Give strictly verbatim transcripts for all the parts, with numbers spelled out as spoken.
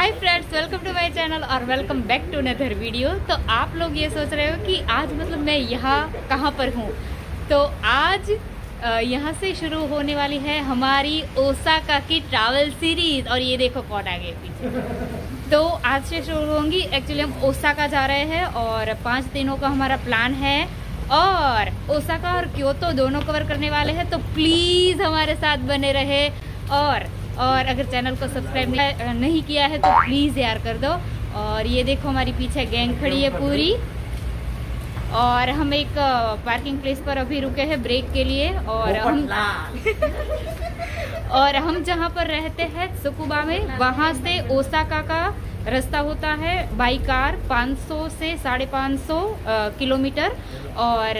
Hi friends, welcome to my channel और welcome back to another video. तो आप लोग ये सोच रहे हो कि आज मतलब मैं यहाँ कहाँ पर हूँ, तो आज यहाँ से शुरू होने वाली है हमारी ओसाका की ट्रैवल सीरीज़। और ये देखो कौन आ गए पीछे। तो आज से शुरू होंगी। एक्चुअली हम ओसाका जा रहे हैं और पाँच दिनों का हमारा प्लान है और ओसाका और क्योतो दोनों कवर करने वाले हैं। तो प्लीज़ हमारे साथ बने रहे और और अगर चैनल को सब्सक्राइब नहीं किया है तो प्लीज़ यार कर दो। और ये देखो हमारी पीछे गैंग खड़ी है पूरी। और हम एक पार्किंग प्लेस पर अभी रुके हैं ब्रेक के लिए। और हम और हम जहाँ पर रहते हैं त्सुकुबा में, वहाँ से ओसाका का रास्ता होता है बाई कार पाँच सौ से साढ़े पाँच सौ किलोमीटर और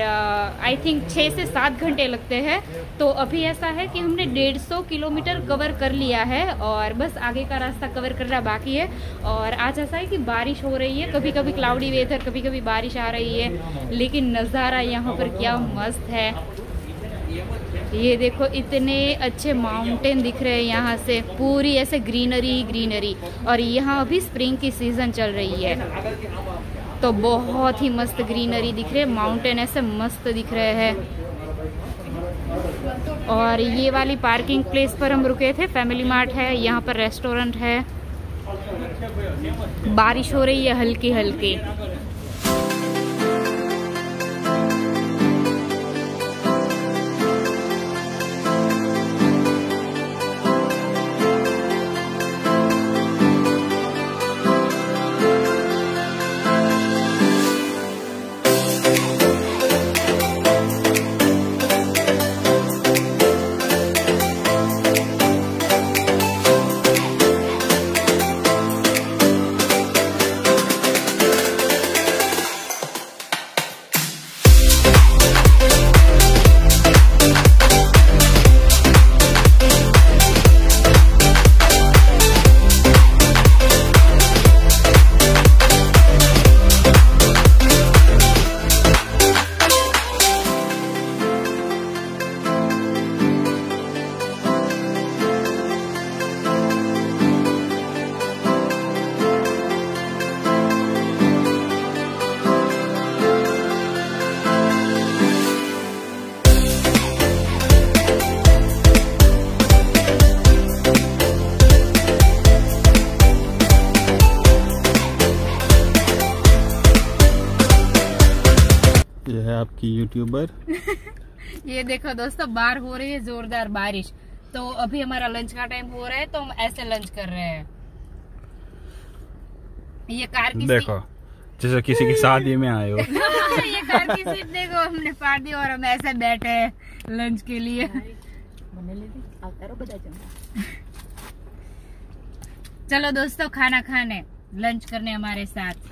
आई थिंक छः से सात घंटे लगते हैं। तो अभी ऐसा है कि हमने डेढ़ सौ किलोमीटर कवर कर लिया है और बस आगे का रास्ता कवर करना बाकी है। और आज ऐसा है कि बारिश हो रही है, कभी कभी क्लाउडी वेदर, कभी कभी बारिश आ रही है, लेकिन नज़ारा यहाँ पर क्या मस्त है। ये देखो इतने अच्छे माउंटेन दिख रहे हैं यहाँ से, पूरी ऐसे ग्रीनरी ग्रीनरी। और यहाँ अभी स्प्रिंग की सीजन चल रही है तो बहुत ही मस्त ग्रीनरी दिख रहे, माउंटेन ऐसे मस्त दिख रहे हैं। और ये वाली पार्किंग प्लेस पर हम रुके थे, फैमिली मार्ट है यहाँ पर, रेस्टोरेंट है। बारिश हो रही है हल्की हल्की। आपकी यूट्यूबर ये देखो दोस्तों, बाहर हो रही है जोरदार बारिश। तो अभी हमारा लंच का टाइम हो रहा है तो हम ऐसे लंच कर रहे हैं। ये कार की देखो जैसे किसी के शादी में आए हो ये कार की सीट देखो हमने फाड़ दी और हम ऐसे बैठे हैं लंच के लिए। चलो दोस्तों खाना खाने, लंच करने हमारे साथ।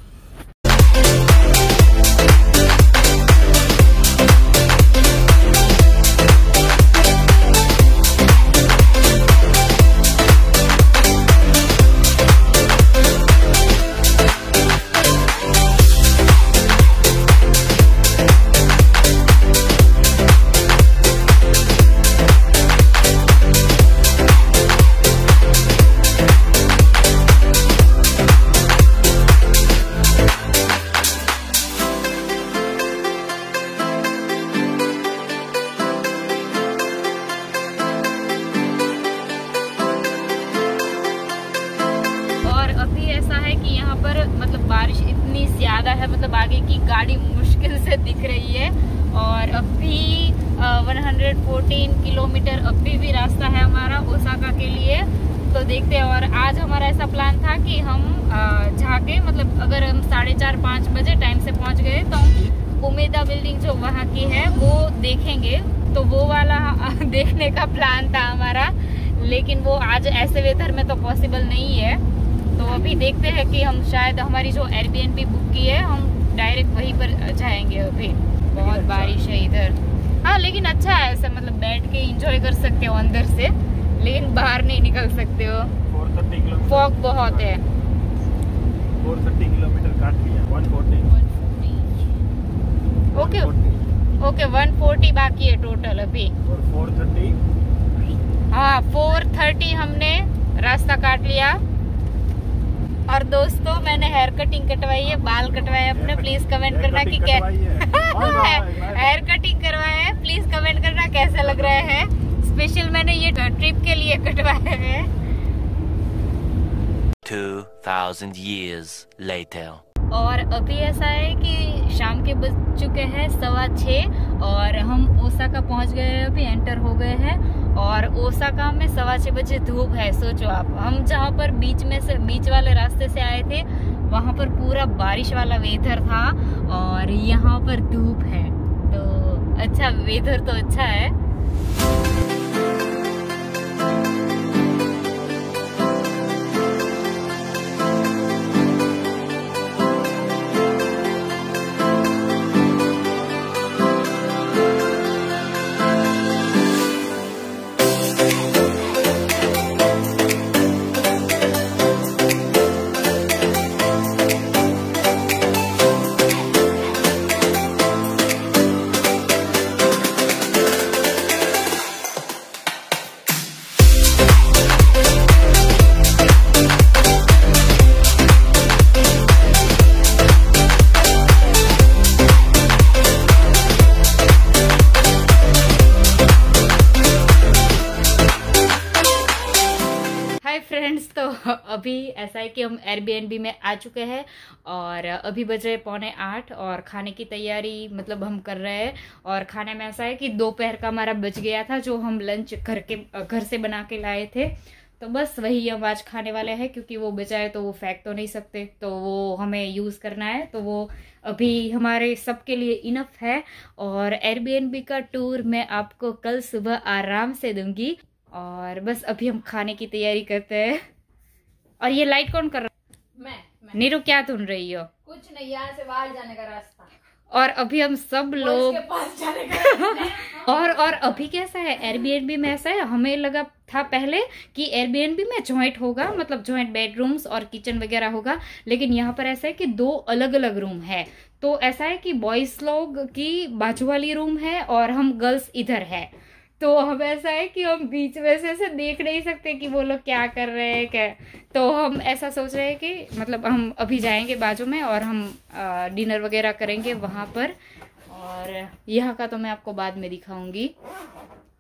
गाड़ी मुश्किल से दिख रही है और अभी एक सौ चौदह किलोमीटर अभी भी रास्ता है हमारा ओसाका के लिए। तो देखते हैं। और आज हमारा ऐसा प्लान था कि हम जाके मतलब अगर हम साढ़े चार पाँच बजे टाइम से पहुंच गए तो हम उमेदा बिल्डिंग जो वहाँ की है वो देखेंगे, तो वो वाला देखने का प्लान था हमारा। लेकिन वो आज ऐसे वेदर में तो पॉसिबल नहीं है। तो अभी देखते हैं कि हम शायद हमारी जो एयरबीएनबी बुक की है हम डायरेक्ट वहीं पर जाएंगे। अभी बहुत बारिश है इधर। हाँ लेकिन अच्छा है ऐसा, मतलब बैठ के एंजॉय कर सकते हो अंदर से, लेकिन बाहर नहीं निकल सकते हो, फॉग बहुत है। चार सौ तीस किलोमीटर काट लिया, एक सौ चालीस ओके ओके एक सौ चालीस बाकी है टोटल अभी। और चार सौ तीस हाँ चार सौ तीस हमने रास्ता काट लिया और दोस्तों मैंने हेयर कटिंग कटवाई है, बाल कटवाए अपने, प्लीज कमेंट करना कि क्या हेयर कटिंग करवाया है, प्लीज कमेंट करना कैसा लग रहा है। स्पेशल मैंने ये ट्रिप के लिए कटवाया है। टू थाउज़ेंड इयर्स लेटर और अभी ऐसा है कि शाम के बज चुके हैं सवा छः और हम ओसाका पहुंच गए हैं, अभी एंटर हो गए हैं। और ओसाका में सवा छः बजे धूप है, सोचो आप। हम जहां पर बीच में से बीच वाले रास्ते से आए थे वहां पर पूरा बारिश वाला वेदर था और यहां पर धूप है, तो अच्छा वेदर तो अच्छा है। अभी ऐसा है कि हम एयरबीएनबी में आ चुके हैं और अभी बज रहे पौने आठ और खाने की तैयारी मतलब हम कर रहे हैं। और खाने में ऐसा है कि दोपहर का हमारा बच गया था जो हम लंच घर के घर से बना के लाए थे, तो बस वही हम आज खाने वाले हैं क्योंकि वो बचा है तो वो फेंक तो नहीं सकते, तो वो हमें यूज़ करना है, तो वो अभी हमारे सबके लिए इनफ है। और एयरबीएनबी का टूर मैं आपको कल सुबह आराम से दूंगी और बस अभी हम खाने की तैयारी करते हैं। और ये लाइट कौन कर रहा है? मैं, मैं। नीरू क्या ढूंढ रही हो? कुछ नहीं, यहाँ से बाहर जाने का रास्ता। और अभी हम सब लोग पास जाने का और और अभी कैसा है एयरबीएनबी में ऐसा है, हमें लगा था पहले कि एयरबीएनबी में जॉइंट होगा मतलब जॉइंट बेडरूम्स और किचन वगैरह होगा, लेकिन यहाँ पर ऐसा है कि दो अलग अलग रूम है। तो ऐसा है कि बॉयज लोग की बाजू वाली रूम है और हम गर्ल्स इधर है, तो हम ऐसा है कि हम बीच में से ऐसे देख नहीं सकते कि वो लोग क्या कर रहे हैं क्या, तो हम ऐसा सोच रहे हैं कि मतलब हम अभी जाएंगे बाजू में और हम डिनर वगैरह करेंगे वहाँ पर। और यहाँ का तो मैं आपको बाद में दिखाऊंगी।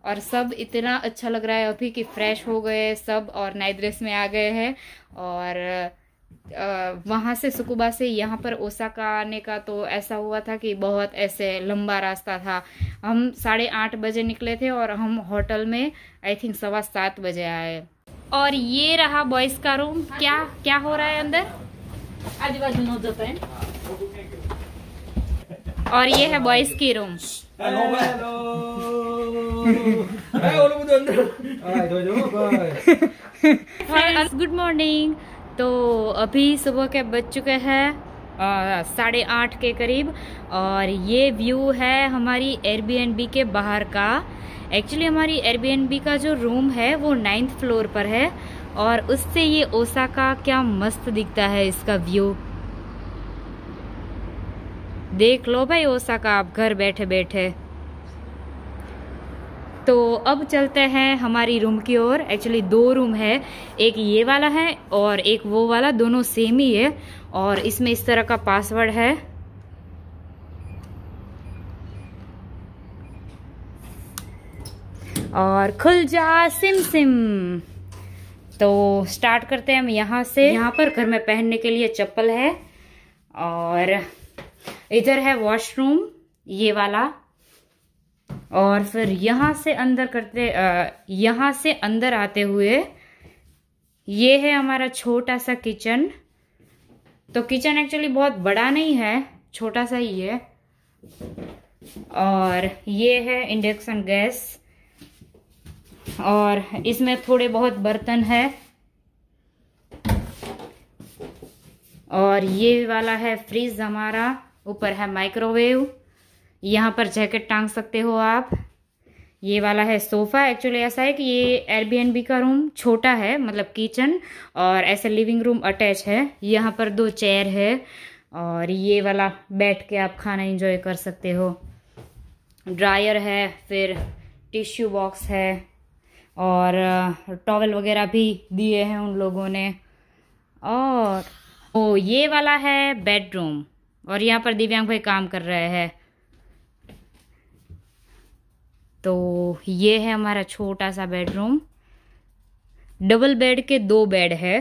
और सब इतना अच्छा लग रहा है अभी कि फ्रेश हो गए सब और नए ड्रेस में आ गए हैं। और वहाँ से त्सुकुबा से यहाँ पर ओसाका आने का तो ऐसा हुआ था कि बहुत ऐसे लंबा रास्ता था। हम साढ़े आठ बजे निकले थे और हम होटल में आई थिंक सवा सात बजे आए। और ये रहा बॉयज का रूम। क्या क्या हो रहा है अंदर? आजू बाजू नो जपन। और ये है बॉयज की रूम। Good morning. तो अभी सुबह के बज चुके हैं साढ़े आठ के करीब और ये व्यू है हमारी एयरबीएनबी के बाहर का। एक्चुअली हमारी एयरबीएनबी का जो रूम है वो नाइन्थ फ्लोर पर है और उससे ये ओसाका क्या मस्त दिखता है, इसका व्यू देख लो भाई, ओसाका आप घर बैठे बैठे। तो अब चलते हैं हमारी रूम की ओर। एक्चुअली दो रूम है, एक ये वाला है और एक वो वाला, दोनों सेम ही है। और इसमें इस तरह का पासवर्ड है। और खुल जा सिम सिम। तो स्टार्ट करते हैं हम यहाँ से। यहाँ पर घर में पहनने के लिए चप्पल है और इधर है वॉशरूम ये वाला। और फिर यहाँ से अंदर करते यहाँ से अंदर आते हुए ये है हमारा छोटा सा किचन। तो किचन एक्चुअली बहुत बड़ा नहीं है, छोटा सा ही है। और ये है इंडक्शन गैस और इसमें थोड़े बहुत बर्तन है। और ये वाला है फ्रिज हमारा, ऊपर है माइक्रोवेव, यहाँ पर जैकेट टांग सकते हो आप। ये वाला है सोफ़ा। एक्चुअली ऐसा है कि ये एयरबीएनबी का रूम छोटा है मतलब किचन और ऐसे लिविंग रूम अटैच है। यहाँ पर दो चेयर है और ये वाला बैठ के आप खाना एंजॉय कर सकते हो। ड्रायर है, फिर टिश्यू बॉक्स है और टॉवल वगैरह भी दिए हैं उन लोगों ने। और ये वाला है बेडरूम और यहाँ पर दिव्यांग भाई काम कर रहे हैं। तो ये है हमारा छोटा सा बेडरूम। डबल बेड के दो बेड है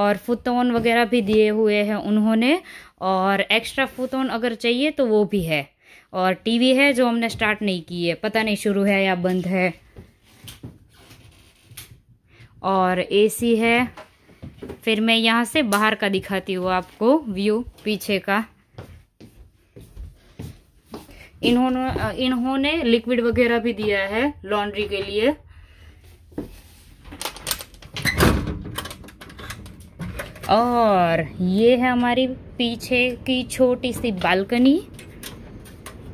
और फुटोन वगैरह भी दिए हुए हैं उन्होंने, और एक्स्ट्रा फुटोन अगर चाहिए तो वो भी है। और टीवी है जो हमने स्टार्ट नहीं की है, पता नहीं शुरू है या बंद है। और एसी है। फिर मैं यहाँ से बाहर का दिखाती हूँ आपको व्यू पीछे का। इन्होंने इन्होंने लिक्विड वगैरह भी दिया है लॉन्ड्री के लिए। और ये है हमारी पीछे की छोटी सी बालकनी,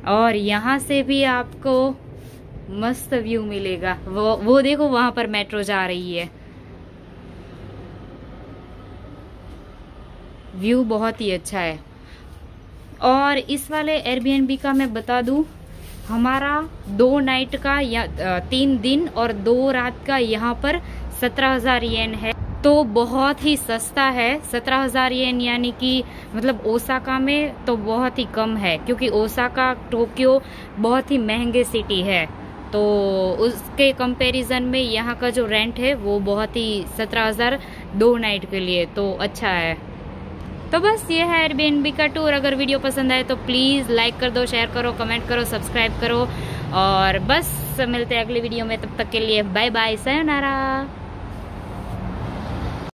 और यहाँ से भी आपको मस्त व्यू मिलेगा। वो वो देखो वहाँ पर मेट्रो जा रही है। व्यू बहुत ही अच्छा है। और इस वाले एयरबीएनबी का मैं बता दूं, हमारा दो नाइट का या तीन दिन और दो रात का यहाँ पर सत्रह हज़ार येन है, तो बहुत ही सस्ता है। सत्रह हज़ार येन यानी कि मतलब ओसाका में तो बहुत ही कम है, क्योंकि ओसाका टोक्यो बहुत ही महंगे सिटी है। तो उसके कंपैरिजन में यहाँ का जो रेंट है वो बहुत ही सत्रह हज़ार दो नाइट के लिए तो अच्छा है। तो बस ये है एयरबीएनबी का टूर। अगर वीडियो पसंद आए तो प्लीज़ लाइक कर दो, शेयर करो, कमेंट करो, सब्सक्राइब करो। और बस मिलते हैं अगली वीडियो में, तब तक के लिए बाय बाय, सायोनारा।